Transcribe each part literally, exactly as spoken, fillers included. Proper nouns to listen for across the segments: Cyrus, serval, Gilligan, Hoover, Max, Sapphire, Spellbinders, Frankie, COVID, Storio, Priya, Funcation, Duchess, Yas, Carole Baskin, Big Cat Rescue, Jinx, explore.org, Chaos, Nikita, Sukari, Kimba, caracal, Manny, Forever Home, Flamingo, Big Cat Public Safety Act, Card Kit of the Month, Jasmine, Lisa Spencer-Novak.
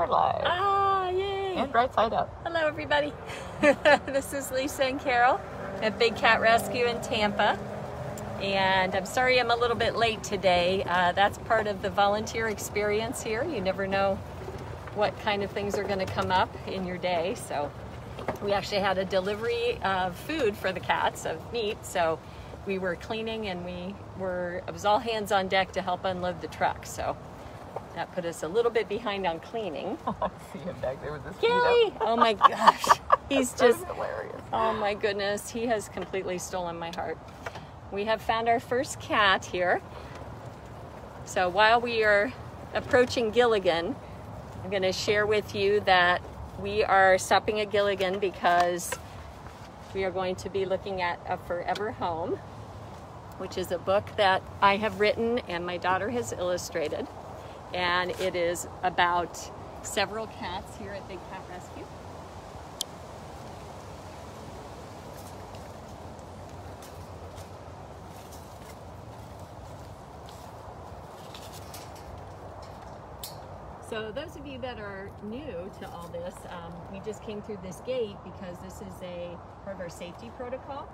and we're live. Ah, yay! And right side up. Hello, everybody. This is Lisa and Carol at Big Cat Rescue in Tampa. And I'm sorry I'm a little bit late today. Uh, that's part of the volunteer experience here. You never know what kind of things are going to come up in your day. So we actually had a delivery of food for the cats, of meat. So we were cleaning and we were, it was all hands on deck to help unload the truck. So that put us a little bit behind on cleaning. Oh, I see him back there with his feet up. Oh my gosh. He's just hilarious. Oh my goodness. He has completely stolen my heart. We have found our first cat here. So while we are approaching Gilligan, I'm going to share with you that we are stopping at Gilligan because we are going to be looking at a Forever Home, which is a book that I have written and my daughter has illustrated. And it is about several cats here at Big Cat Rescue. So those of you that are new to all this, um, we just came through this gate because this is a part of our safety protocol.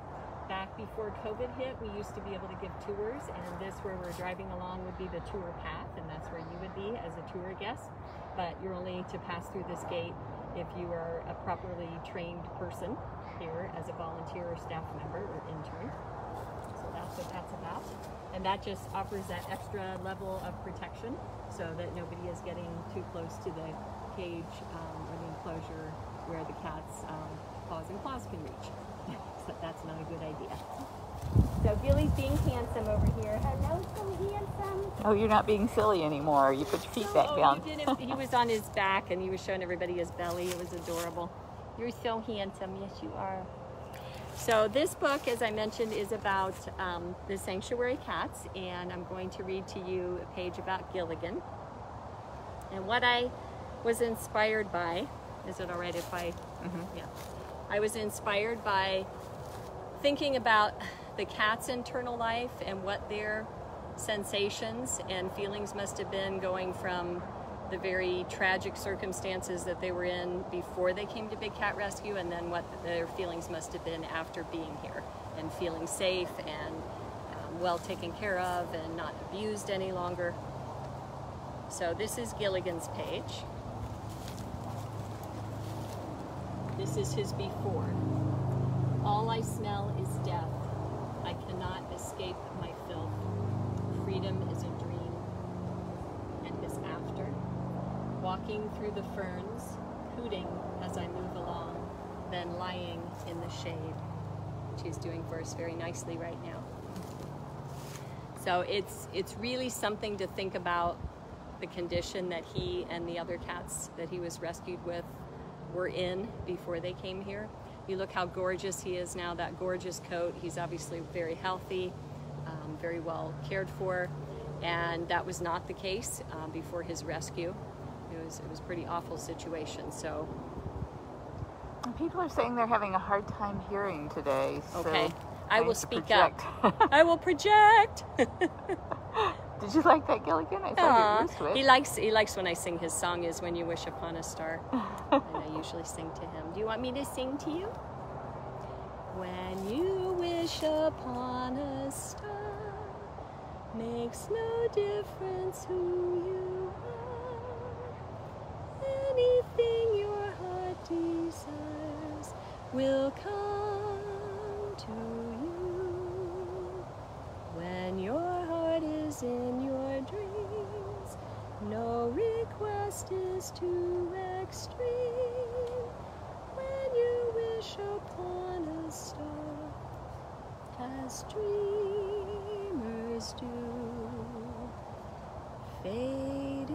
Back before COVID hit, we used to be able to give tours, and this where we're driving along would be the tour path, and that's where you would be as a tour guest. But you're only to pass through this gate if you are a properly trained person here as a volunteer or staff member or intern. So that's what that's about. And that just offers that extra level of protection so that nobody is getting too close to the cage um, or the enclosure where the cat's um, paws and claws can reach. So that's not a good idea. So Billy's being handsome over here. Hello, so handsome. Oh, you're not being silly anymore. You put your feet oh, back oh, down. He, didn't, he was on his back and he was showing everybody his belly. It was adorable. You're so handsome. Yes, you are. So this book, as I mentioned, is about um, the sanctuary cats, and I'm going to read to you a page about Gilligan. And what I was inspired by, is it all right if I, mm-hmm. yeah. I was inspired by thinking about the cat's internal life and what their sensations and feelings must have been going from the very tragic circumstances that they were in before they came to Big Cat Rescue, and then what their feelings must have been after being here and feeling safe and um, well taken care of and not abused any longer. So this is Gilligan's page. This is his before. All I smell is death. I cannot escape my filth. Freedom is a dream. And his after. Walking through the ferns, hooting as I move along, then lying in the shade. She's doing verse very nicely right now. So it's, it's really something to think about the condition that he and the other cats that he was rescued with were in before they came here. You look how gorgeous he is now, that gorgeous coat. He's obviously very healthy, um, very well cared for, and that was not the case um, before his rescue. It was, it was a pretty awful situation, so. People are saying they're having a hard time hearing today, so. Okay, I, I will speak project. up. I will project. Did you like that, Gilligan? I thought it was. He likes, he likes when I sing his song, is When You Wish Upon a Star. And I usually sing to him. Do you want me to sing to you? When you wish upon a star, makes no difference who you are. Anything your heart desires will come to you. When your in your dreams, no request is too extreme. When you wish upon a star, as dreamers do, fate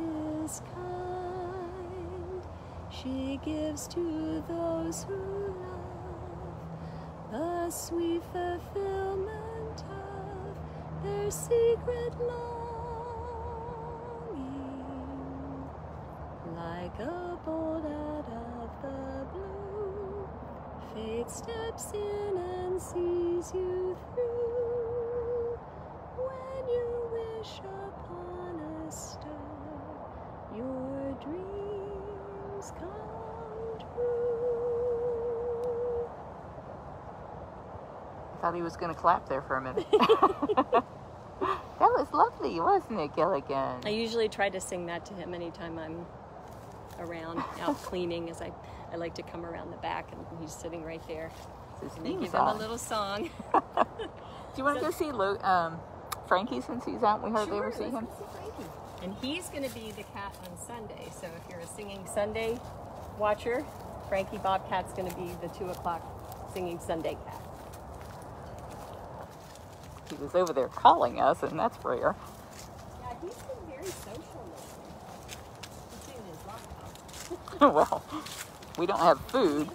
is kind. She gives to those who love the sweet fulfillment their secret longing, like a bolt out of the blue, fate steps in and sees you through. When you wish upon a star, your dream dreams come true. I thought he was going to clap there for a minute. That was lovely, wasn't it, Gilligan? I usually try to sing that to him anytime I'm around, out cleaning, as I, I like to come around the back, and he's sitting right there. And they give song. him a little song. Do you want so, to go see Luke, um, Frankie, since he's out? We hardly sure, ever see him. See and he's going to be the cat on Sunday. So if you're a Singing Sunday watcher, Frankie Bobcat's going to be the two o'clock Singing Sunday cat. He was over there calling us, and that's rare. Yeah, he's been very social lately. He's doing his lockdown. Well, we don't have food.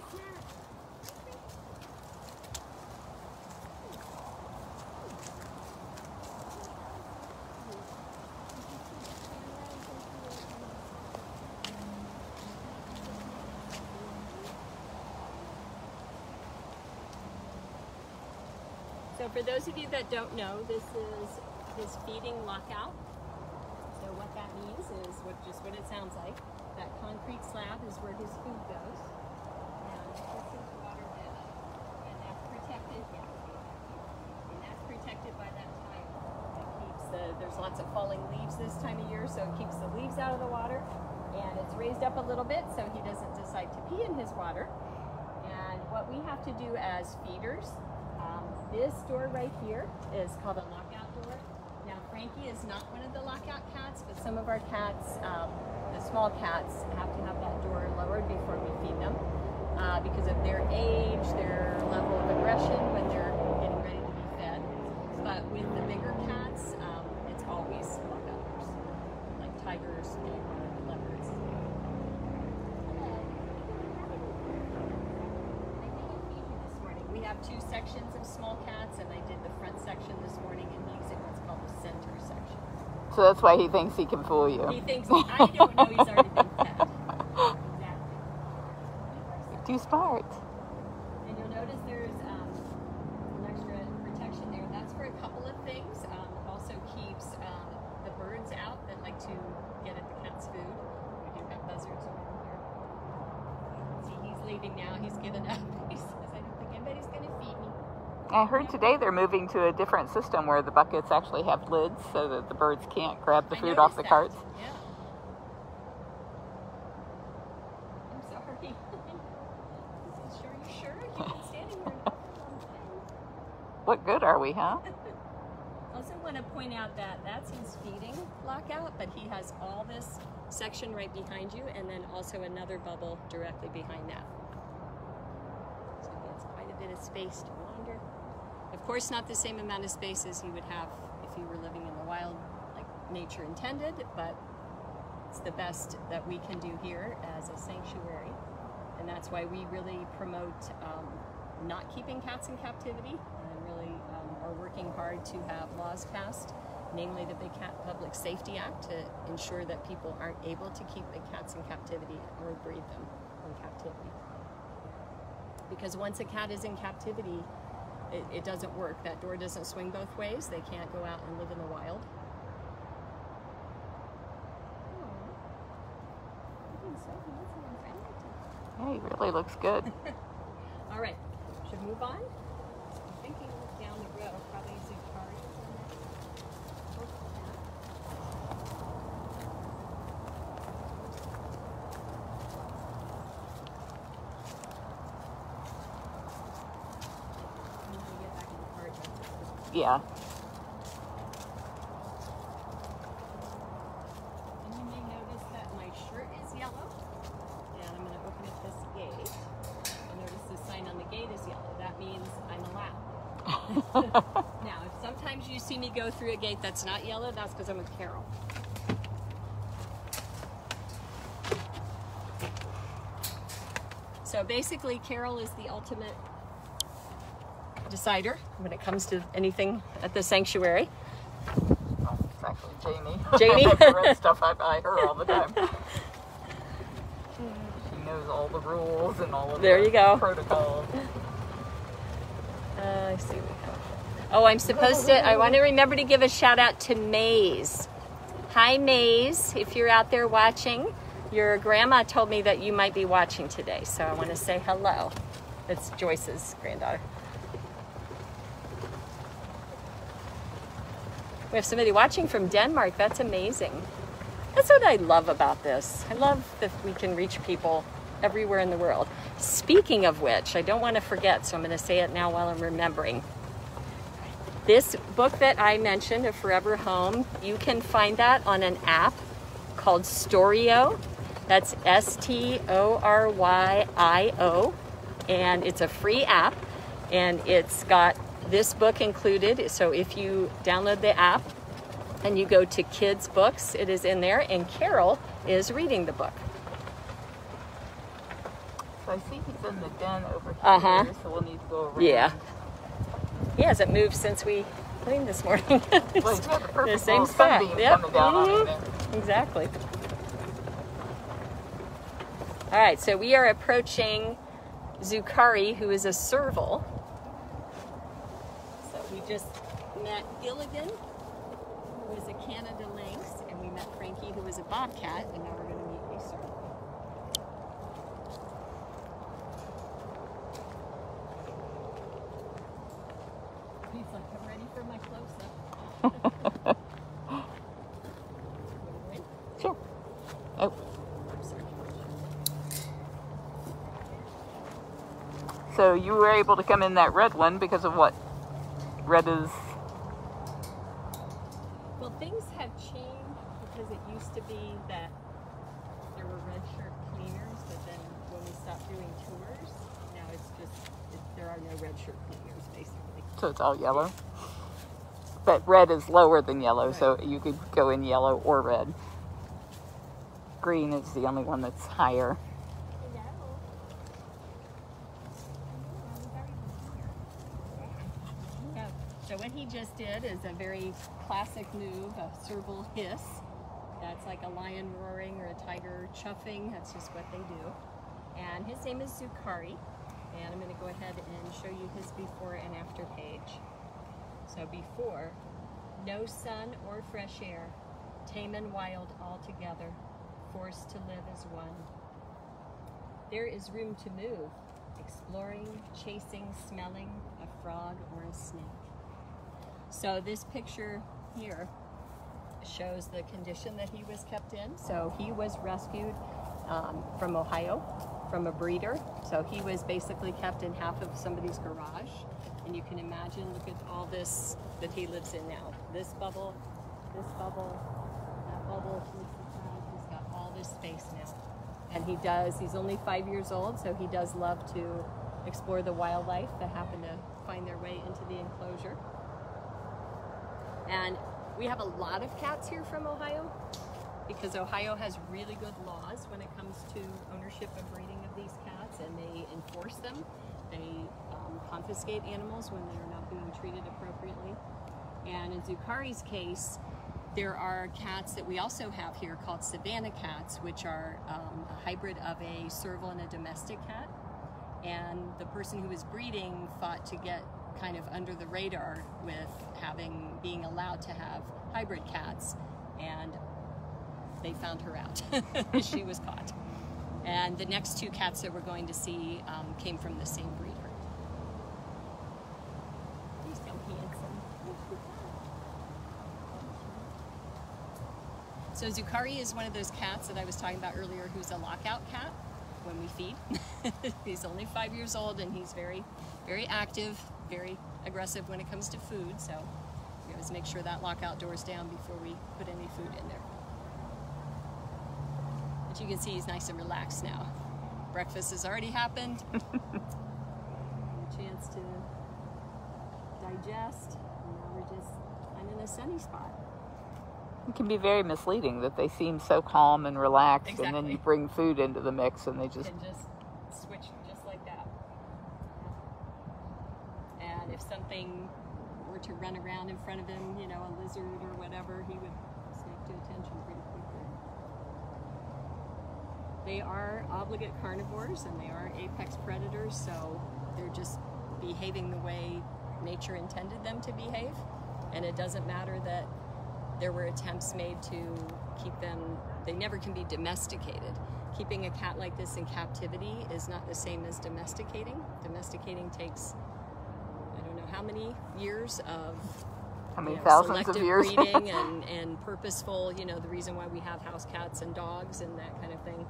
For those of you that don't know, this is his feeding lockout. So what that means is what, just what it sounds like. That concrete slab is where his food goes. And this is water dish. And that's protected. Yeah. And that's protected by that tile. It keeps the, there's lots of falling leaves this time of year, so it keeps the leaves out of the water. And it's raised up a little bit so he doesn't decide to pee in his water. And what we have to do as feeders, this door right here is called a lockout door. Now Frankie is not one of the lockout cats, but some of our cats, um, the small cats, have to have that door lowered before we feed them uh, because of their age, their level of aggression when they're getting ready to be fed. But with the bigger cats, um, it's always lockout doors, like tigers and leopards. Two sections of small cats, and I did the front section this morning, and he's in what's called the center section. So that's why he thinks he can fool you. He thinks, I don't know, he's already been fed. Exactly. Too smart. And you'll notice there's um, an extra protection there. That's for a couple of things. Um, it also keeps um, the birds out that like to get at the cat's food. We do have buzzards around here. See, he's leaving now. He's given up. He's I heard today they're moving to a different system where the buckets actually have lids so that the birds can't grab the food off the that. carts. Yeah. I'm sorry. Are you sure? You've been standing here a long time. What good are we, huh? I also want to point out that that's his feeding lockout, but he has all this section right behind you and then also another bubble directly behind that. So that's quite a bit of space to wander. Of course, not the same amount of space as he would have if he were living in the wild, like nature intended, but it's the best that we can do here as a sanctuary. And that's why we really promote um, not keeping cats in captivity, and really um, are working hard to have laws passed, namely the Big Cat Public Safety Act, to ensure that people aren't able to keep the cats in captivity or breed them in captivity. Because once a cat is in captivity, It, it doesn't work. That door doesn't swing both ways. They can't go out and live in the wild. Yeah, he really looks good. All right, should move on. I'm thinking down the road, probably Sukari. Yeah. And you may notice that my shirt is yellow. And I'm going to open up this gate. And notice the sign on the gate is yellow. That means I'm allowed. Now, if sometimes you see me go through a gate that's not yellow, that's because I'm a Carol. So basically, Carol is the ultimate decider when it comes to anything at the sanctuary. Oh, exactly, Jamie. Jamie. The red stuff I buy her all the time. She knows all the rules and all of there the you go. protocols. Uh, I see. Oh, I'm supposed to. I want to remember to give a shout out to Maze. Hi, Maze, if you're out there watching. Your grandma told me that you might be watching today, so I want to say hello. It's Joyce's granddaughter. We have somebody watching from Denmark. That's amazing. That's what I love about this. I love that we can reach people everywhere in the world. Speaking of which, I don't want to forget, so I'm going to say it now while I'm remembering. This book that I mentioned, A Forever Home, you can find that on an app called Storio. That's S T O R Y I O. And it's a free app, and it's got this book included. So if you download the app and you go to kids books, it is in there, and Carol is reading the book. So I see he's in the den over here, uh-huh. So we'll need to go around. Yeah. Yeah, has it moved since we cleaned this morning? Well, you have the perfect the same spot. Yep. Coming down mm-hmm. on it there. Exactly. All right, so we are approaching Sukari, who is a serval. So we just met Gilligan, who is a Canada lynx, and we met Frankie, who is a bobcat, and now we're going to meet a serval. He's like, I'm ready for my close-up. Sure. Oh. So you were able to come in that red one because of what? Red is... Well, things have changed because it used to be that there were red shirt cleaners, but then when we stopped doing tours, now it's just, it, there are no red shirt cleaners, basically. So it's all yellow? But red is lower than yellow, right. So you could go in yellow or red. Green is the only one that's higher. So what he just did is a very classic move, a serval hiss. That's like a lion roaring or a tiger chuffing. That's just what they do. And his name is Sukari. And I'm going to go ahead and show you his before and after page. So before, no sun or fresh air, tame and wild altogether, forced to live as one. There is room to move, exploring, chasing, smelling a frog or a snake. So this picture here shows the condition that he was kept in. So he was rescued um, from Ohio, from a breeder. So he was basically kept in half of somebody's garage. And you can imagine, look at all this that he lives in now. This bubble, this bubble, that bubble. He's got all this space now. And he does, he's only five years old, so he does love to explore the wildlife that happen to find their way into the enclosure. And we have a lot of cats here from Ohio because Ohio has really good laws when it comes to ownership and breeding of these cats, and they enforce them. They um, confiscate animals when they're not being treated appropriately. And in Sukari's case, there are cats that we also have here called Savannah cats, which are um, a hybrid of a serval and a domestic cat. And the person who was breeding fought to get kind of under the radar with having being allowed to have hybrid cats, and they found her out. She was caught. And the next two cats that we're going to see um, came from the same breeder. He's so handsome. So Sukari is one of those cats that I was talking about earlier who's a lockout cat when we feed. He's only five years old, and he's very, very active, very aggressive when it comes to food. So we always make sure that lockout door's down before we put any food in there. But you can see he's nice and relaxed now. Breakfast has already happened. A chance to digest. And now we're just, I'm in a sunny spot. It can be very misleading that they seem so calm and relaxed, exactly. And then you bring food into the mix and they just... And just switch just like that. And if something were to run around in front of him, you know, a lizard or whatever, he would snake to attention pretty quickly. They are obligate carnivores and they are apex predators, so they're just behaving the way nature intended them to behave. And it doesn't matter that there were attempts made to keep them They never can be domesticated. Keeping a cat like this in captivity is not the same as domesticating. Domesticating takes, I don't know how many years of how many you know, thousands of years breeding and, and purposeful, you know, the reason why we have house cats and dogs and that kind of thing.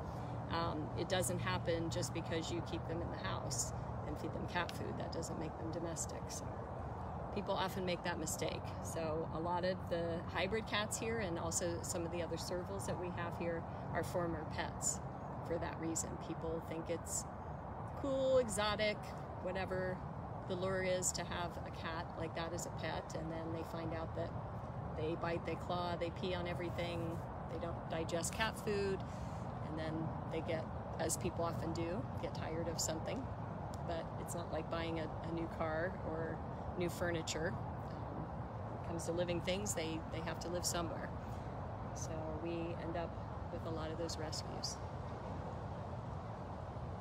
Um, it doesn't happen just because you keep them in the house and feed them cat food. That doesn't make them domestic. So people often make that mistake. So a lot of the hybrid cats here and also some of the other servals that we have here are former pets for that reason. People think it's cool, exotic, whatever the lure is to have a cat like that as a pet, and then they find out that they bite, they claw, they pee on everything, they don't digest cat food, and then they get, as people often do, get tired of something. But it's not like buying a, a new car or new furniture. Um, when it comes to living things, they, they have to live somewhere. So we end up with a lot of those rescues.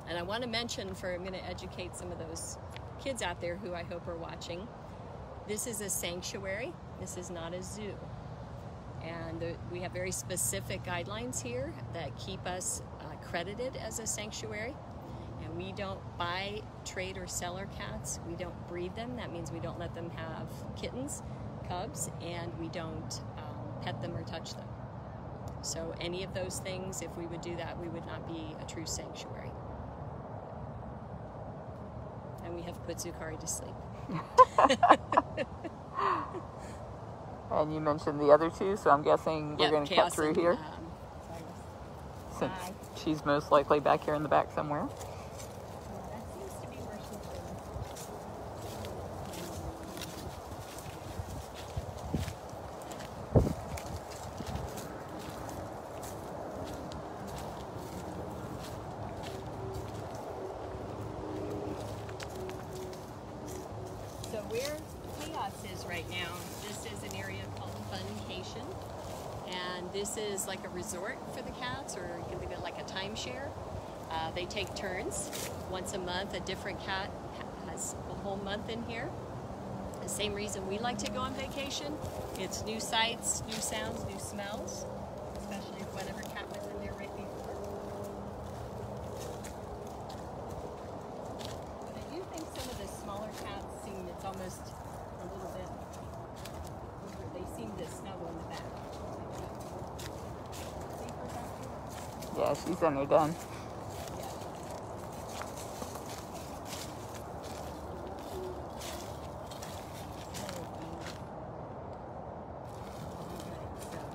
And I want to mention, for I'm going to educate some of those kids out there who I hope are watching, this is a sanctuary. This is not a zoo. And the, we have very specific guidelines here that keep us accredited as a sanctuary. And we don't buy, trade, or sell our cats. We don't breed them. That means we don't let them have kittens, cubs, and we don't um, pet them or touch them. So any of those things, if we would do that, we would not be a true sanctuary. And we have put Sukari to sleep. And you mentioned the other two, so I'm guessing we're yep, going to cut through and, here. Um, Since Bye. She's most likely back here in the back somewhere. Resort for the cats, or you can leave it like a timeshare. Uh, they take turns. Once a month, a different cat has a whole month in here. The same reason we like to go on vacation. It's new sights, new sounds, new smells, especially if whatever cat was in there right before. But I do think some of the smaller cats seem, it's almost a little bit, they seem to snuggle in the back. Yeah, she's in her den.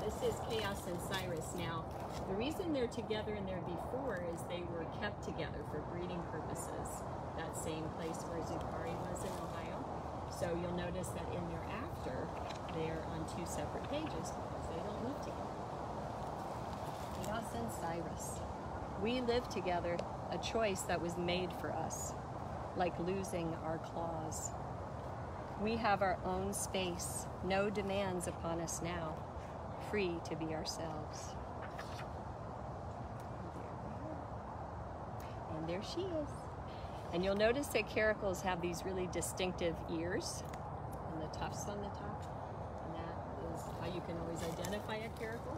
This is Chaos and Cyrus now. The reason they're together and they're before is they were kept together for breeding purposes. That same place where Sukari was in Ohio. So you'll notice that in their after, they're on two separate pages because they don't live together. Yas and Cyrus. We live together, a choice that was made for us, like losing our claws. We have our own space, no demands upon us now, free to be ourselves. And there she is. And you'll notice that caracals have these really distinctive ears and the tufts on the top. And that is how you can always identify a caracal.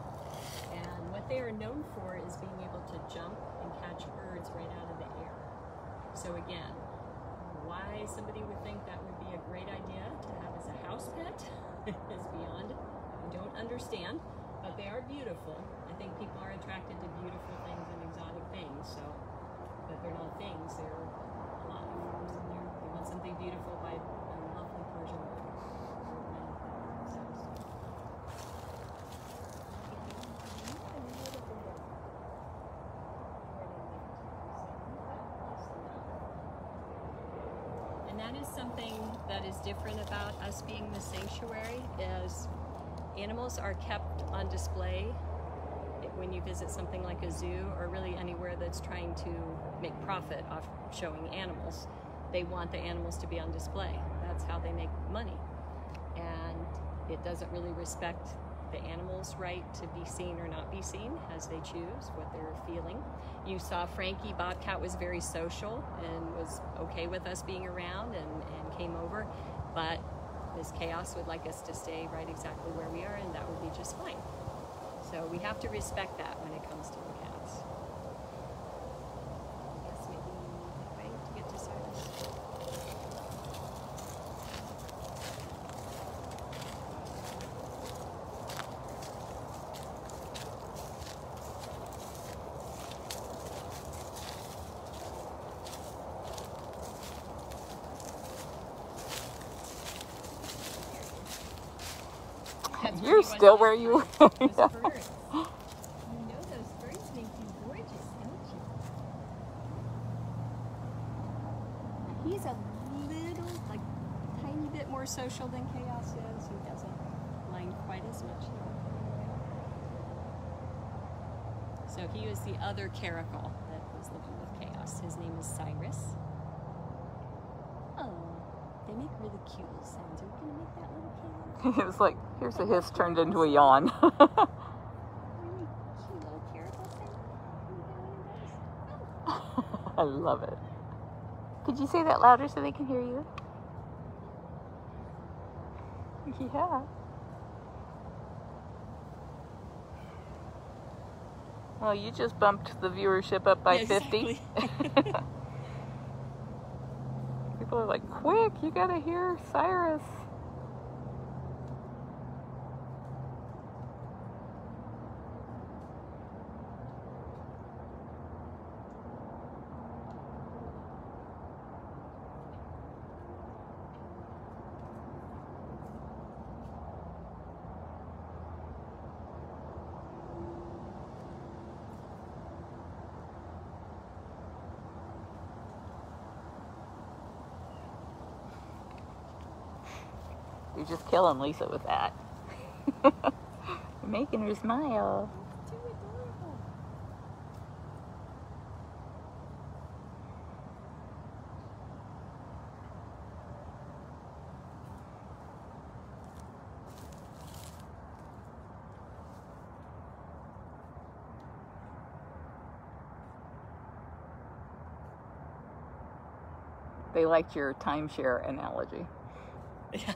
And what they are known for is being able to jump and catch birds right out of the air. So again, why somebody would think that would be a great idea to have as a house pet is beyond, I don't understand, but they are beautiful. I think people are attracted to beautiful things and exotic things, so, but they're not things, they're a lot of forms in there. They want something beautiful by a lovely Persian woman. Something that is different about us being the sanctuary is animals are kept on display when you visit something like a zoo or really anywhere that's trying to make profit off showing animals. They want the animals to be on display. That's how they make money. And it doesn't really respect the animal's right to be seen or not be seen as they choose what they're feeling. You saw Frankie, Bobcat was very social and was okay with us being around and, and came over, but this Chaos would like us to stay right exactly where we are, and that would be just fine. So we have to respect that when it belongs to the cats. I guess maybe that way to get to Cyrus. You're still where you were. Social than Chaos is. He doesn't mind quite as much. So he was the other caracal that was living with Chaos. His name is Cyrus. Oh, they make really cute little sounds. Are we gonna make that little caracal? It's like here's a hiss turned into a yawn. Really cute little caracal sound. Oh. I love it. Could you say that louder so they can hear you? Yeah. Well, you just bumped the viewership up by yeah, fifty. Exactly. People are like, quick, you gotta hear Cyrus. You're just killing Lisa with that. You're making her smile. They liked your timeshare analogy. Yeah.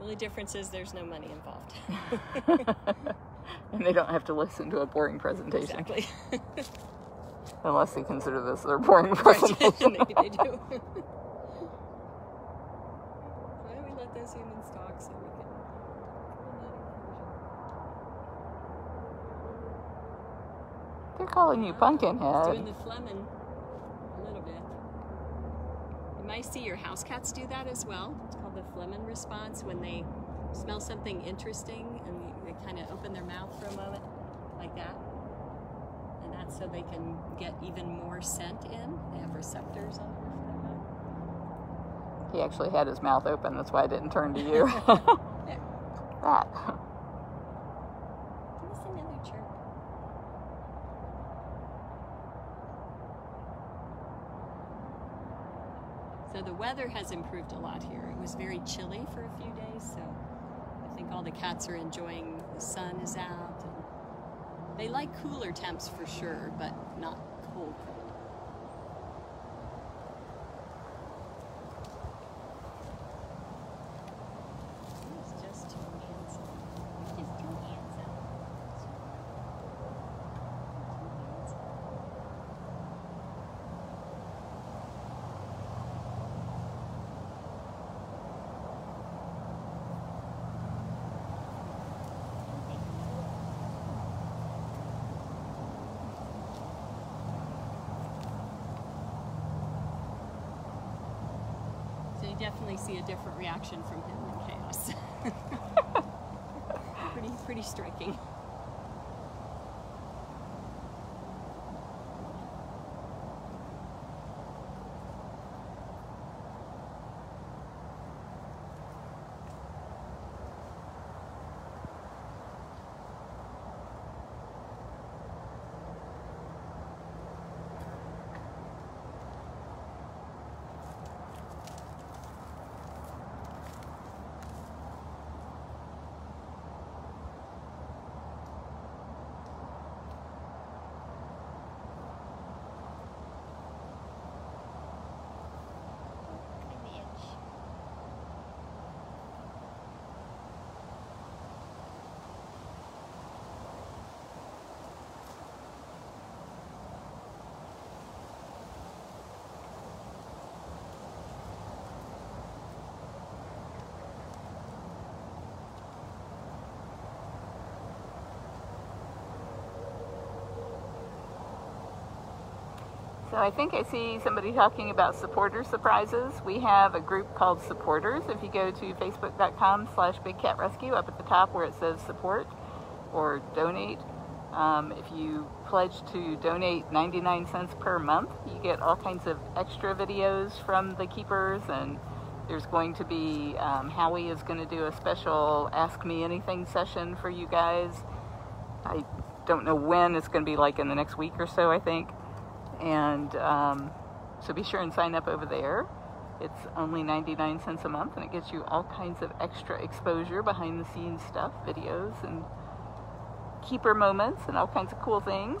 The difference is there's no money involved. And they don't have to listen to a boring presentation. Exactly. Unless they consider this their boring presentation. Maybe they do. Why don't we let those humans talk so we can... They're calling you pumpkin head. Doing the Flemin a little bit. I see your house cats do that as well. It's called the Flemin response. When they smell something interesting and they, they kind of open their mouth for a moment like that, and that's so they can get even more scent in. They have receptors on them. He actually had his mouth open. That's why I didn't turn to you. That. Give us another chirp. So the weather has improved a lot here. It was very chilly for a few days, so I think all the cats are enjoying the sun is out. And they like cooler temps for sure, but not cold. He's just too handsome. He's just too handsome. Definitely see a different reaction from him than Chaos. pretty, pretty striking. So I think I see somebody talking about supporter surprises. We have a group called Supporters. If you go to facebook.com slash Big Cat Rescue, up at the top where it says support or donate, um, if you pledge to donate ninety-nine cents per month, you get all kinds of extra videos from the keepers, and there's going to be, um, Howie is going to do a special Ask Me Anything session for you guys. I don't know when, it's going to be like in the next week or so, I think. And um, so be sure and sign up over there. It's only ninety-nine cents a month, and it gets you all kinds of extra exposure, behind the scenes stuff, videos and keeper moments and all kinds of cool things.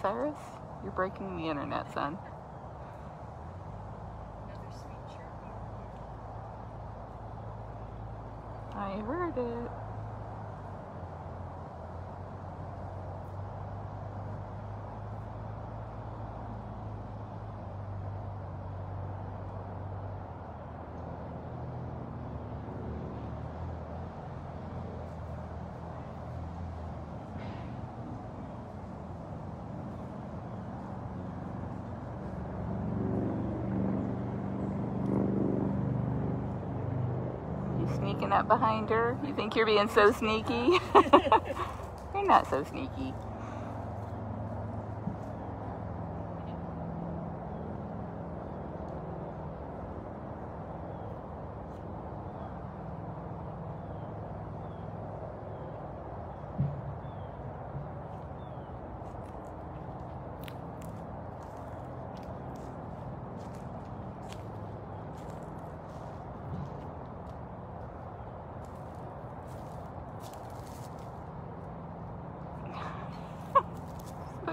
Cyrus, you're breaking the internet, son. I heard it. Up behind her. You think you're being so sneaky? You're not so sneaky.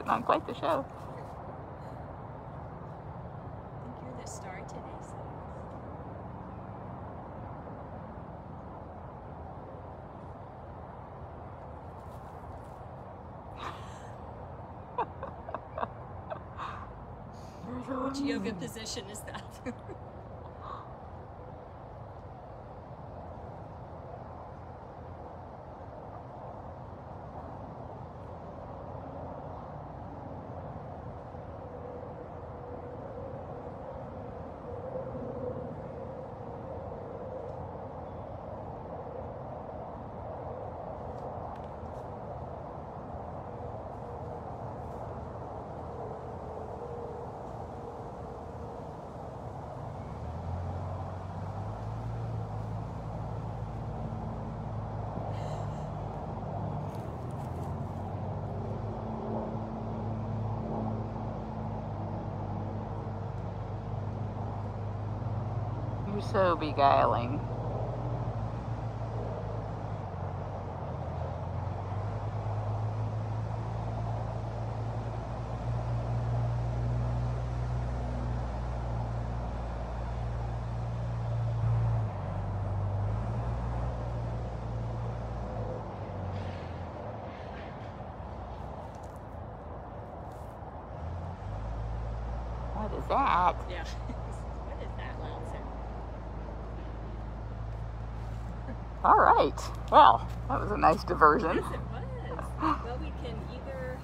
On quite the show. I think you're the star today, so. Which yoga position is that? So beguiling. What is that? Yeah. All right. Well, that was a nice diversion. Yes, it was. Well, we can either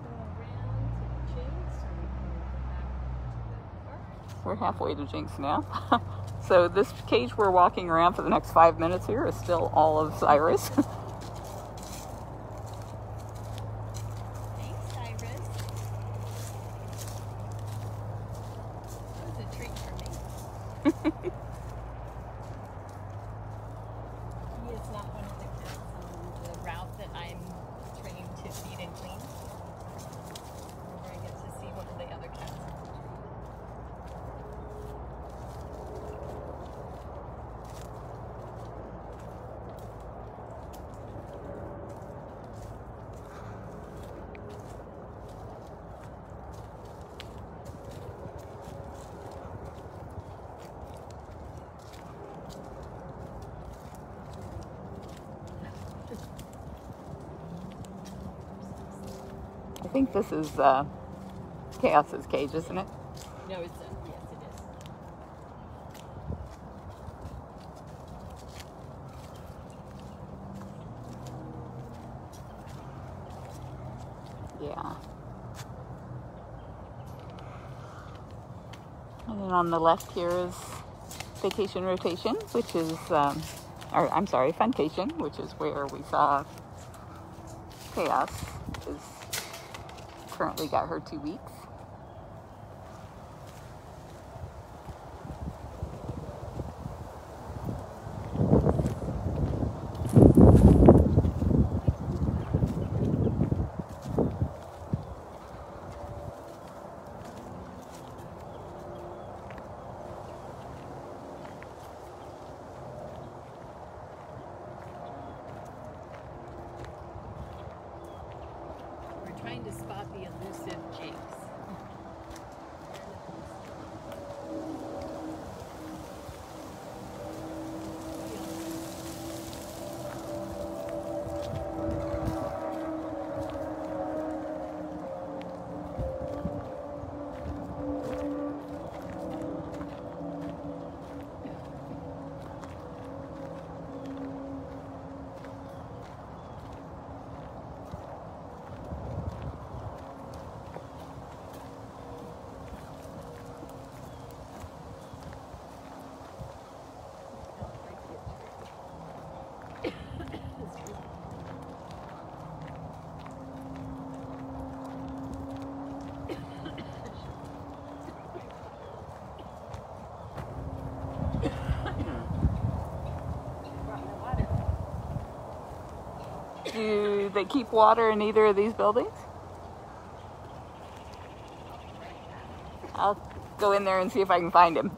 turn around to Jinx, or we can go back to the park. We're halfway to Jinx now. So this cage we're walking around for the next five minutes here is still all of Cyrus. I think this is uh, Chaos's cage, isn't it? No, it's not. Yes, it is. Yeah. And then on the left here is Vacation Rotation, which is, um, or I'm sorry, Funcation, which is where we saw Chaos is currently got her two weeks. Do they keep water in either of these buildings? I'll go in there and see if I can find him.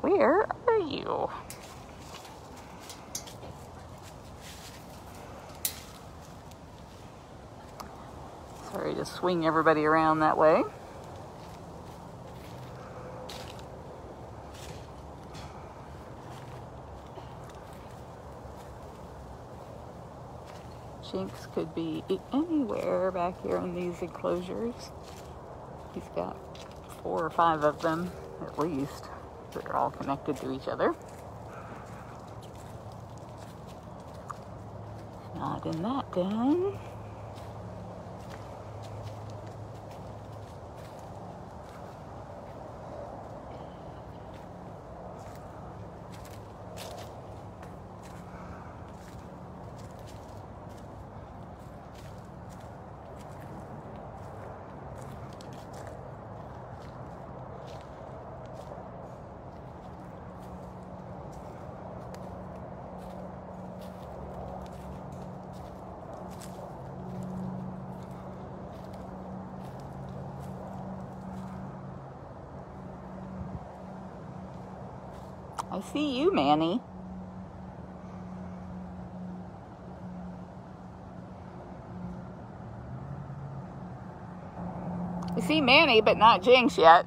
Where are you? Sorry to swing everybody around that way. Jinx could be anywhere back here in these enclosures. He's got four or five of them, at least. They're all connected to each other. Not in that den. I see you, Manny. I see Manny, but not Jinx yet.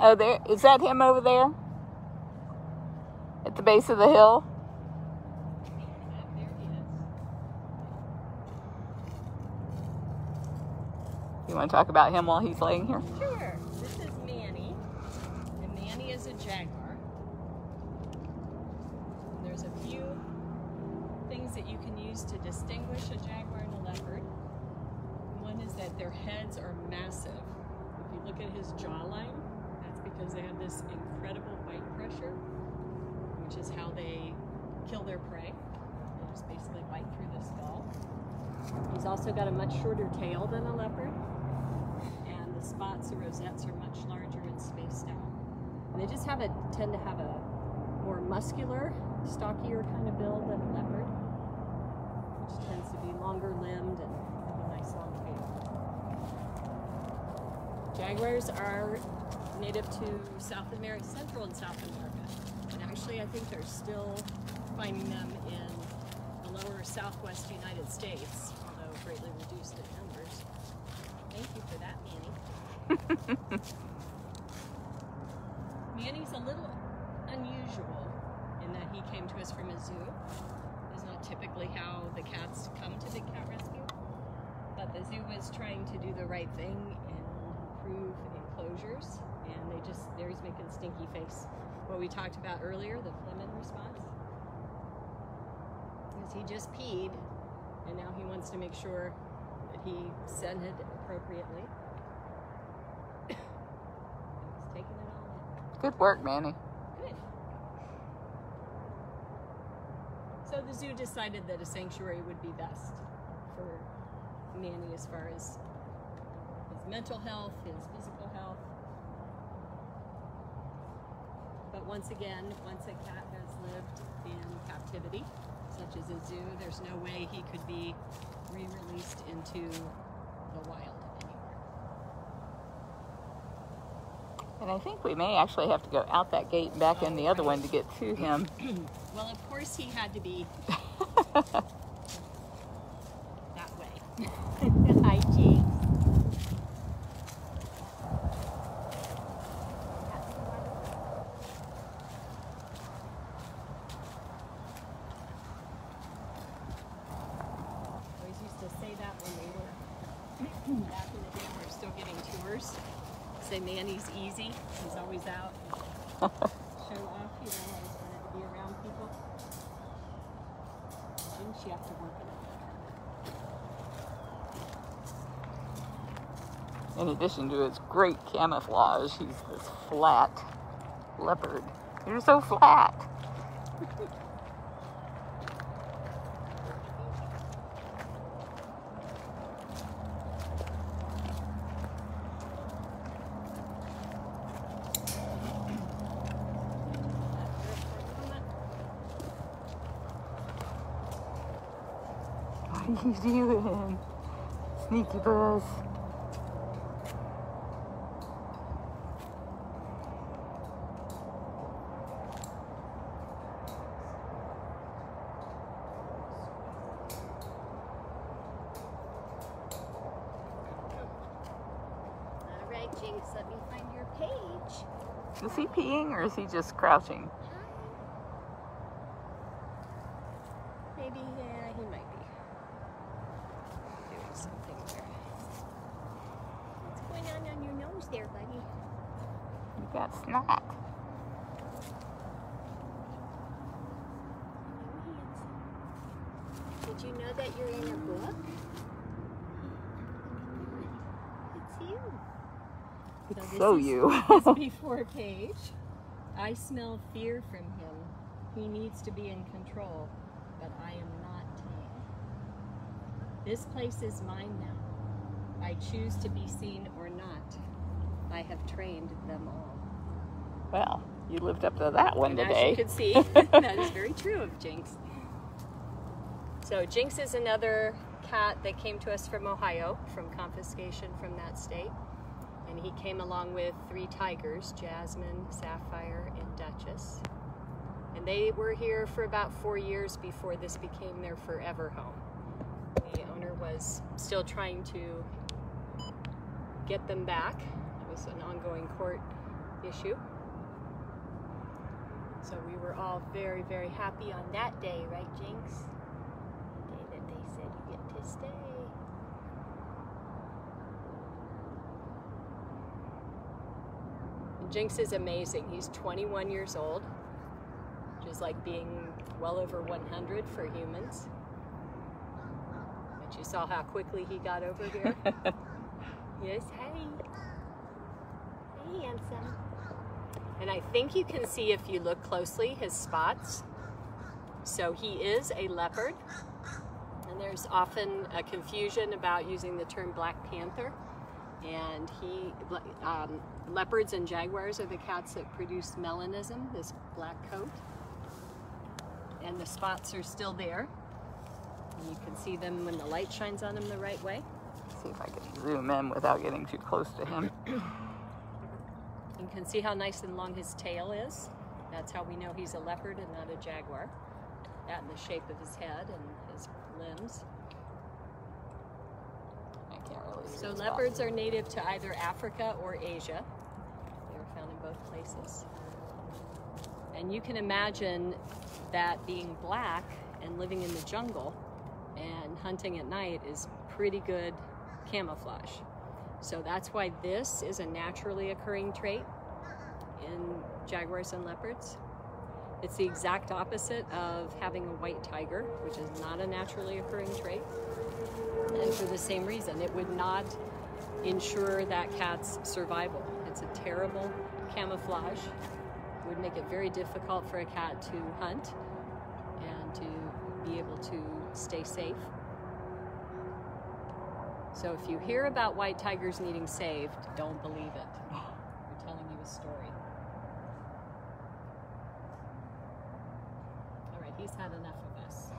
Oh, there, is that him over there? At the base of the hill? You want to talk about him while he's laying here? Sure. This is Manny, and Manny is a jaguar. And there's a few things that you can use to distinguish a jaguar and a leopard. One is that their heads are massive. If you look at his jawline, that's because they have this incredible bite pressure, which is how they kill their prey. They just basically bite through the skull. He's also got a much shorter tail than a leopard. Spots, the rosettes are much larger and spaced out. And they just have a tend to have a more muscular, stockier kind of build than a leopard, which tends to be longer limbed and have a nice long tail. Jaguars are native to South America, Central and South America, and actually I think they're still finding them in the lower Southwest United States, although greatly reduced in numbers. Thank you for that, Manny. Manny's a little unusual in that he came to us from a zoo. That's not typically how the cats come to Big Cat Rescue, but the zoo was trying to do the right thing improve enclosures, and they just, there he's making a stinky face. What we talked about earlier, the Fleming response, is he just peed, and now he wants to make sure that he scented appropriately. He's taking it all in. Good work, Manny. Good. So the zoo decided that a sanctuary would be best for Manny as far as his mental health, his physical health. But once again, once a cat has lived in captivity, such as a zoo, there's no way he could be re-released into the wild anymore. And I think we may actually have to go out that gate and back oh, in the other right. one to get to him. Well, of course he had to be that way. Hi, Jinx. Manny's easy. He's always out. Show off, you know, always wanted to be around people. Didn't she have to work in it? In addition to his great camouflage, he's this flat leopard. You're so flat. What are you doing? Sneaky buzz. All right, Jinx, let me find your page. Is he peeing or is he just crouching? So you. His before page. I smell fear from him. He needs to be in control, but I am not tame. This place is mine now. I choose to be seen or not. I have trained them all. Well, you lived up to that one and today. As you can see, that is very true of Jinx. So Jinx is another cat that came to us from Ohio, from confiscation from that state. And he came along with three tigers, Jasmine, Sapphire, and Duchess. And they were here for about four years before this became their forever home. The owner was still trying to get them back. It was an ongoing court issue. So we were all very, very happy on that day, right, Jinx? The day that they said you get to stay. Jinx is amazing. He's twenty-one years old, which is like being well over one hundred for humans. But you saw how quickly he got over here. Yes, hey. Hey, handsome. And I think you can see if you look closely his spots. So he is a leopard. And there's often a confusion about using the term Black Panther. And he, um, leopards and jaguars are the cats that produce melanism, this black coat. And the spots are still there. And you can see them when the light shines on them the right way. Let's see if I can zoom in without getting too close to him. You can see how nice and long his tail is. That's how we know he's a leopard and not a jaguar. That and the shape of his head and his limbs. So leopards are native to either Africa or Asia. They were found in both places. And you can imagine that being black and living in the jungle and hunting at night is pretty good camouflage. So that's why this is a naturally occurring trait in jaguars and leopards. It's the exact opposite of having a white tiger, which is not a naturally occurring trait. And for the same reason, it would not ensure that cat's survival. It's a terrible camouflage. It would make it very difficult for a cat to hunt and to be able to stay safe. So if you hear about white tigers needing saved, don't believe it. We're telling you a story. All right, he's had enough of us.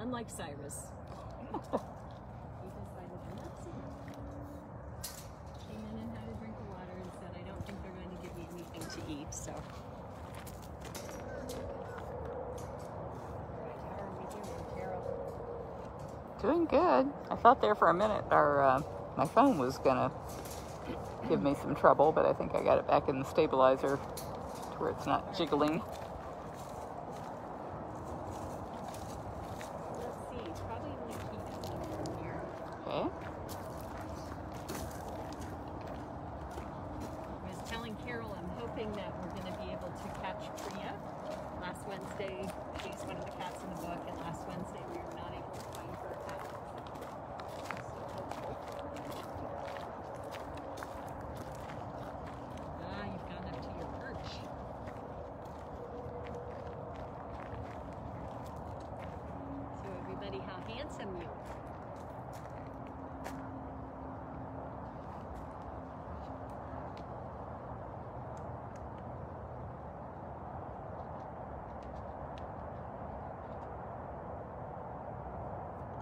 Unlike Cyrus. He decided enough's enough. Came in and had a drink of water and said, I don't think they're going to give me anything to eat, so. Doing good. I thought there for a minute our uh, my phone was gonna give me some trouble, but I think I got it back in the stabilizer to where it's not jiggling. Let's see, probably Nikita in here. Okay. I was telling Carol I'm hoping that we're gonna be able to catch Priya. Last Wednesday, she's one of the cats in the book, and last Wednesday we were not able to find her.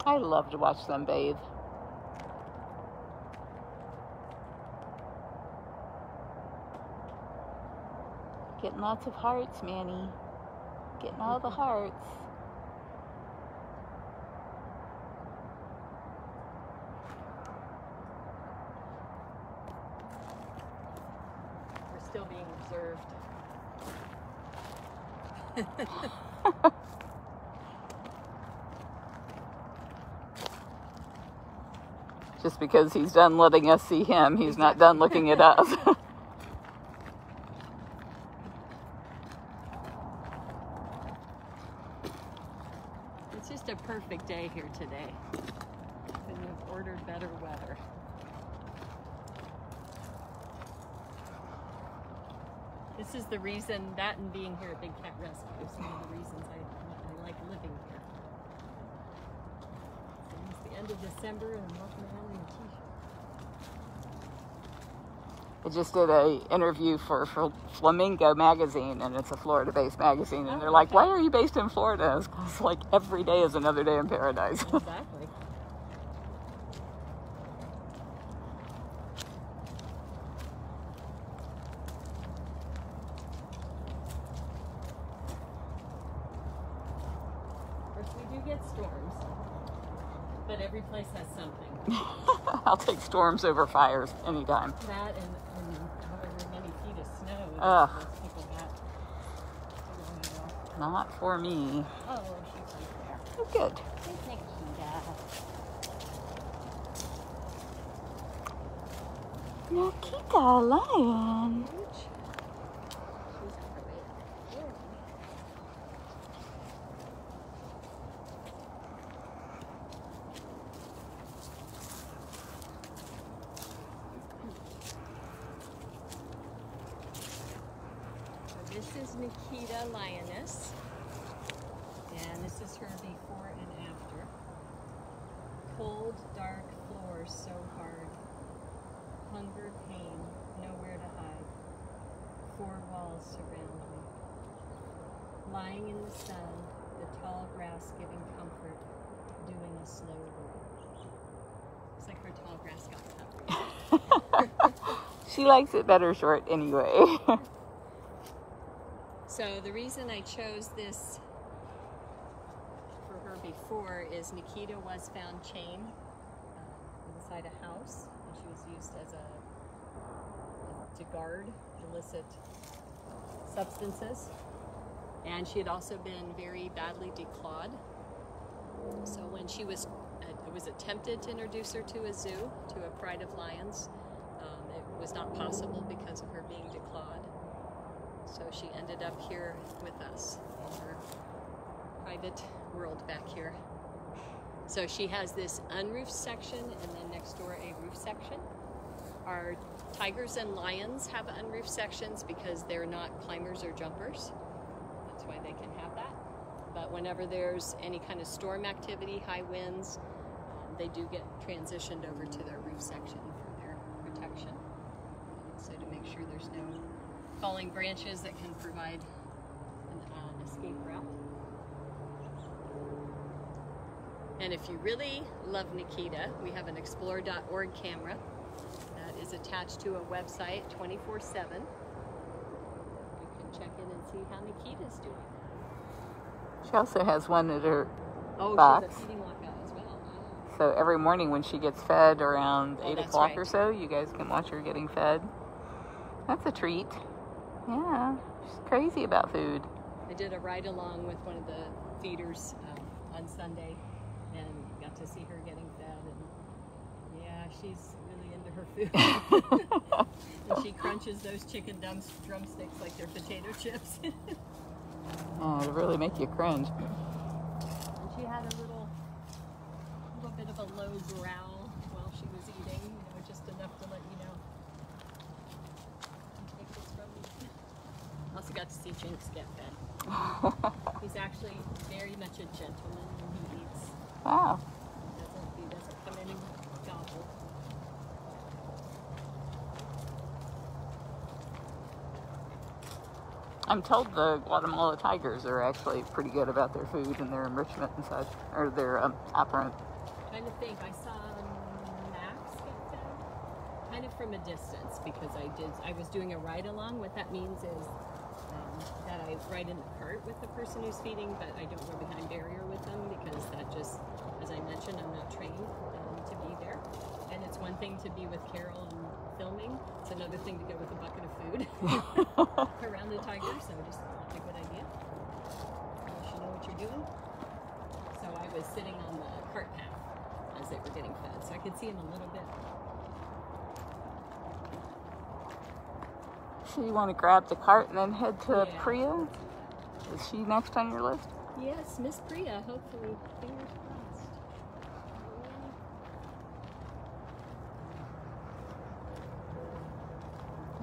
I love to watch them bathe. Getting lots of hearts, Manny. Getting all the hearts. We're still being observed. Just because he's done letting us see him, he's not done looking at us. It's just a perfect day here today. Couldn't have ordered better weather. This is the reason that and being here at Big Cat Rescue is one of the reasons I, I like living here. End of December and walking around in a t-shirt. I just did a interview for, for Flamingo magazine, and it's a Florida-based magazine, and oh, they're like, okay. Why are you based in Florida? It's, it's like every day is another day in paradise. Exactly. Of course, we do get storms. But every place has something. I'll take storms over fires anytime. That and, and however many feet of snow. Ugh. People got. Not for me. Oh, she's right there. Oh, good. There's Nikita. Nikita, lion. This is Nikita Lioness, and this is her before and after. Cold, dark floor, so hard. Hunger, pain, nowhere to hide. Four walls surround me. Lying in the sun, the tall grass giving comfort, doing a slow roll. It's like her tall grass got comfort. She likes it better short anyway. So the reason I chose this for her before is Nikita was found chained uh, inside a house, and she was used as a to guard illicit substances. And she had also been very badly declawed. So when and she was, I was attempted to introduce her to a zoo, to a pride of lions. Um, it was not possible because of her being declawed. So she ended up here with us in her private world back here. So she has this unroofed section and then next door a roof section. Our tigers and lions have unroofed sections because they're not climbers or jumpers. That's why they can have that. But whenever there's any kind of storm activity, high winds, um, they do get transitioned over to their roof section for their protection. So to make sure there's no falling branches that can provide an uh, escape route. And if you really love Nikita, we have an explore dot org camera that is attached to a website twenty-four seven. You can check in and see how Nikita's doing. She also has one at her oh, box. Oh, she's a feeding lookout as well. Wow. So every morning when she gets fed around oh, eight o'clock right. or so, you guys can watch her getting fed. That's a treat. Yeah, she's crazy about food. I did a ride along with one of the feeders um, on Sunday and got to see her getting fed. And yeah, she's really into her food. And she crunches those chicken drumsticks like they're potato chips. Oh, it'll really make you cringe. And she had a little, little bit of a low growl while she was eating, you know, just enough to let you know. Also got to see Jinx get fed. He's actually very much a gentleman when he eats. Wow. He doesn't, he doesn't come in and gobble. I'm told the Guatemala tigers are actually pretty good about their food and their enrichment and such, or their um, operant. I'm trying to think. I saw Max get fed, kind of from a distance, because I did. I was doing a ride along. What that means is um, that I ride in the cart with the person who's feeding, but I don't go behind barrier with them because that just, as I mentioned, I'm not trained um, to be there. And it's one thing to be with Carol and filming. It's another thing to go with a bucket of food around the tiger, so just not a good idea. You should know what you're doing. So I was sitting on the cart path as they were getting fed, so I could see him a little bit. So you want to grab the cart and then head to yeah. Priya? Is she next on your list? Yes, Miss Priya, hopefully. Fingers crossed.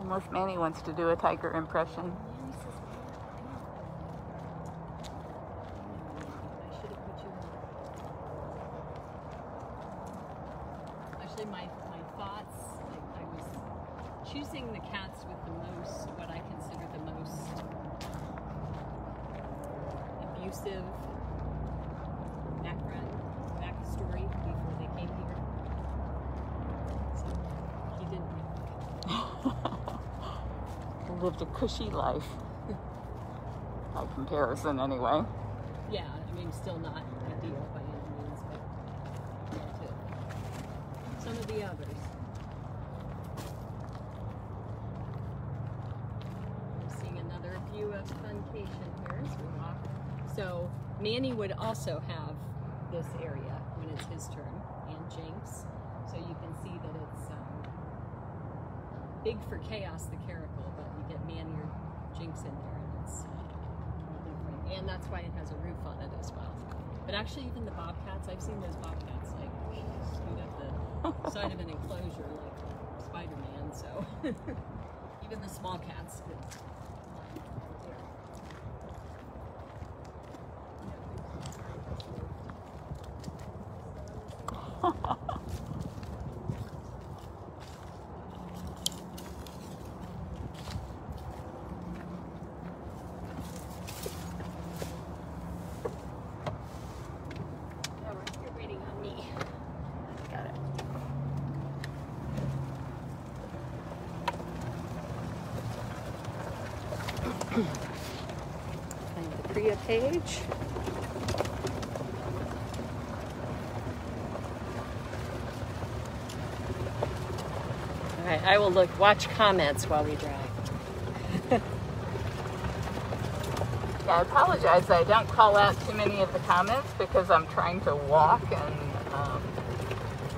Unless Manny wants to do a tiger impression. Actually, my, my thoughts, I, I was choosing the cats with the most, what I consider the most abusive background, backstory before they came here. So he didn't. Lived a cushy life, by comparison anyway. Yeah, I mean, still not ideal by any means, but to some of the others. We're seeing another view of Funcation here as we walk. So Manny would also have this area when it's his turn, and Jinx. So you can see that it's um, big for Chaos the Caracal, but you get Manny or Jinx in there, and it's different. And that's why it has a roof on it as well. But actually, even the bobcats, I've seen those bobcats like scoot up the side of an enclosure like Spider-Man. So even the small cats could right there. Page. All right, I will look, watch comments while we drive. I apologize I don't call out too many of the comments because I'm trying to walk and um,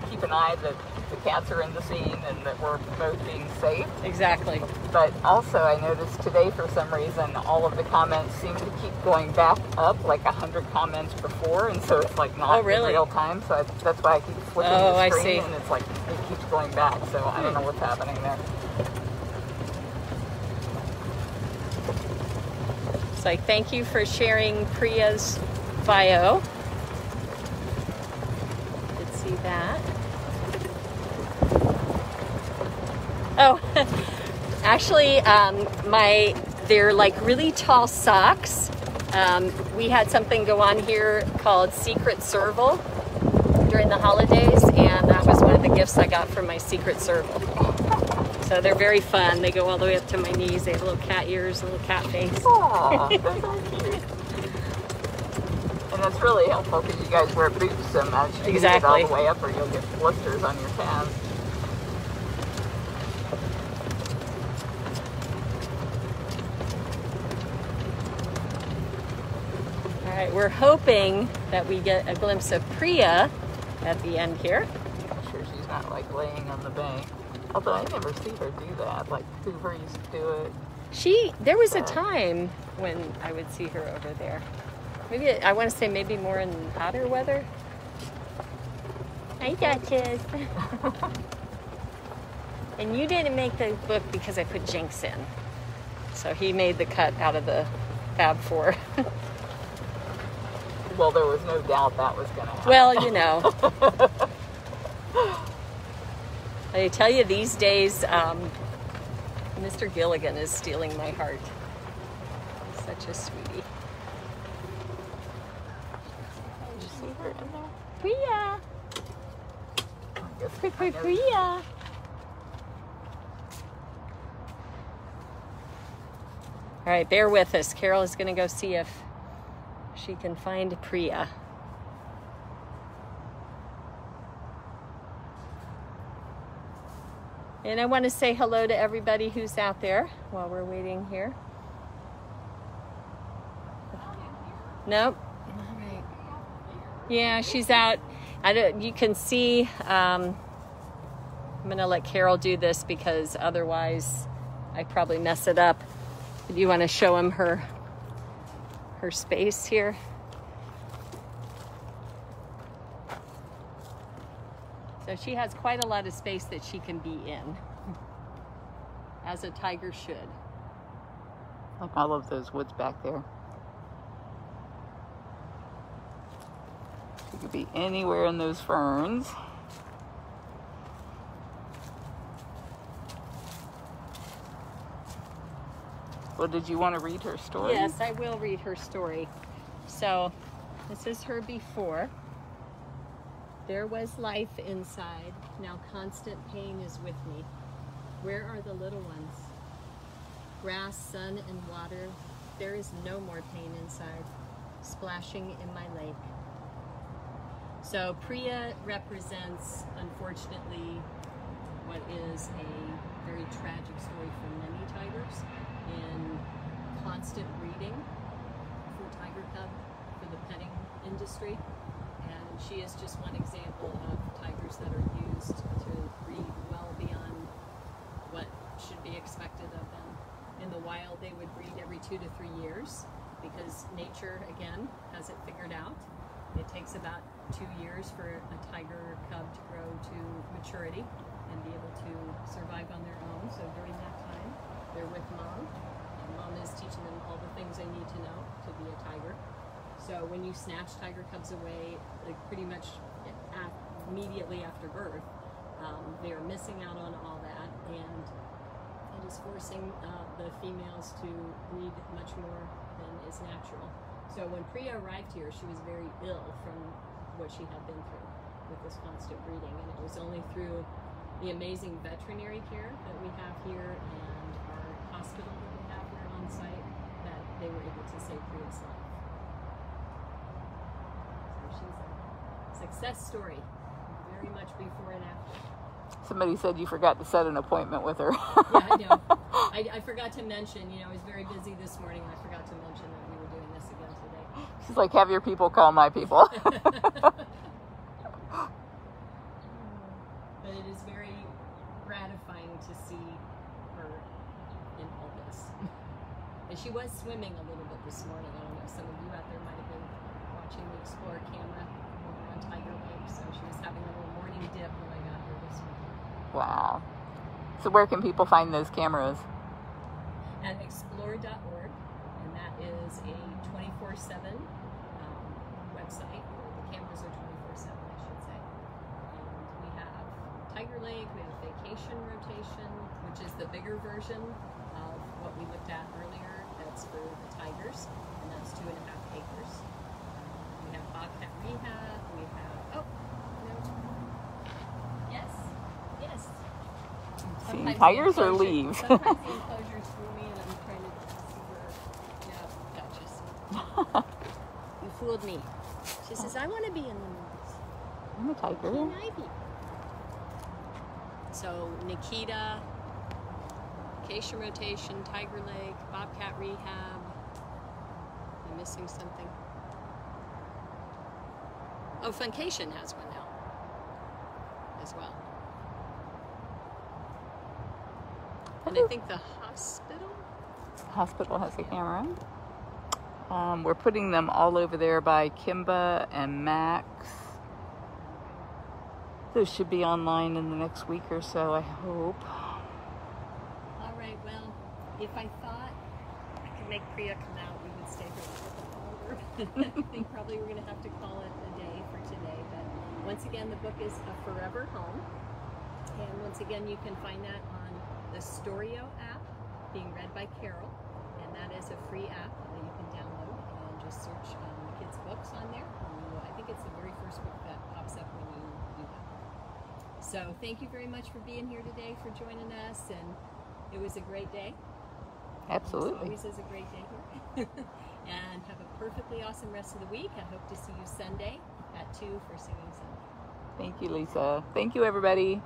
keep an eye that the cats are in the scene and that we're both being safe. Exactly. But also I noticed today for some reason all of the comments seem to keep going back up like a hundred comments before, and so it's like not oh, really? in real time, so I, that's why I keep flipping oh, the screen I see. and it's like it keeps going back, so I don't know what's happening there. Like, thank you for sharing Priya's bio. Did see that. Oh, actually, um, my, they're like really tall socks. Um, we had something go on here called Secret Serval during the holidays, and that was one of the gifts I got from my Secret Serval. So they're very fun. They go all the way up to my knees. They have little cat ears, little cat face. Aww, that's so cute. And that's really helpful because you guys wear boots so much. You exactly. You can get all the way up or you'll get blisters on your calves. All right, we're hoping that we get a glimpse of Priya at the end here. I'm sure she's not like laying on the bank. Although I never see her do that, like Hoover used to do it. She, there was a time when I would see her over there. Maybe, I want to say maybe more in hotter weather. Hi, Duchess. And you didn't make the book because I put Jinx in. So he made the cut out of the Fab Four. Well, there was no doubt that was going to happen. Well, you know. I tell you, these days, um, Mister Gilligan is stealing my heart. Such a sweetie. Did you see her in there? Priya! Quick, quick, Priya! All right, bear with us. Carol is going to go see if she can find Priya. And I want to say hello to everybody who's out there while we're waiting here. Nope. All right. Yeah, she's out. I don't, you can see, um, I'm going to let Carol do this because otherwise I probably mess it up. But you want to show him her, her space here? So she has quite a lot of space that she can be in, as a tiger should. Like all of those woods back there. She could be anywhere in those ferns. Well, did you want to read her story? Yes, I will read her story. So this is her before. There was life inside, now constant pain is with me. Where are the little ones? Grass, sun, and water, there is no more pain inside, splashing in my lake. So Priya represents, unfortunately, what is a very tragic story for many tigers in constant breeding for tiger cub, for the petting industry. She is just one example of tigers that are used to breed well beyond what should be expected of them. In the wild, they would breed every two to three years because nature, again, has it figured out. It takes about two years for a tiger cub to grow to maturity and be able to survive on their own. So during that time, they're with mom. Mom is teaching them all the things they need to know to be a tiger. So when you snatch tiger cubs away, like pretty much immediately after birth, um, they are missing out on all that, and it is forcing uh, the females to breed much more than is natural. So when Priya arrived here, she was very ill from what she had been through with this constant breeding, and it was only through the amazing veterinary care that we have here and our hospital that we have here on site that they were able to save Priya's life. Success story, very much before and after. Somebody said you forgot to set an appointment with her. Yeah, I know. I, I forgot to mention, you know, I was very busy this morning. I forgot to mention that we were doing She's like, have your people call my people. But it is very gratifying to see her in all this. And she was swimming a little bit this morning. I don't know, some of you out there might have been watching the Explore camera over on Tiger Lake. So she was having a little morning dip when I got her this morning. Wow. So where can people find those cameras? At explore dot org, and that is a twenty-four seven um, website. The cameras are twenty-four seven, I should say. And we have Tiger Lake, we have Vacation Rotation, which is the bigger version of what we looked at earlier. That's for the tigers, and that's two and a half acres. Um, we have Bobcat Rehab, we have, oh, no. Yes, yes. Seeing tigers or leaves? Sometimes the enclosures fool me and I'm trying to see where, yeah, Duchess. You fooled me. She says, I want to be in the movies. I'm a tiger. Can I be? So Nikita, Vacation Rotation, Tiger Lake, Bobcat Rehab. Am I missing something? Oh, Funcation has one now as well. And I think the hospital? Hospital has a camera. Um, we're putting them all over there by Kimba and Max. Those should be online in the next week or so, I hope. All right, well, if I thought I could make Priya come out, we would stay here a little bit longer. I think probably we're going to have to call it a day for today. But once again, the book is A Forever Home. And once again, you can find that on the Storio app, being read by Carol, and that is a free app that you can download and just search um, kids' books on there. Um, I think it's the very first book that pops up when you do that. So thank you very much for being here today, for joining us, and it was a great day. Absolutely. Always is a great day here. And have a perfectly awesome rest of the week. I hope to see you Sunday at two for Singing Sunday. Thank you, Lisa. Thank you, everybody.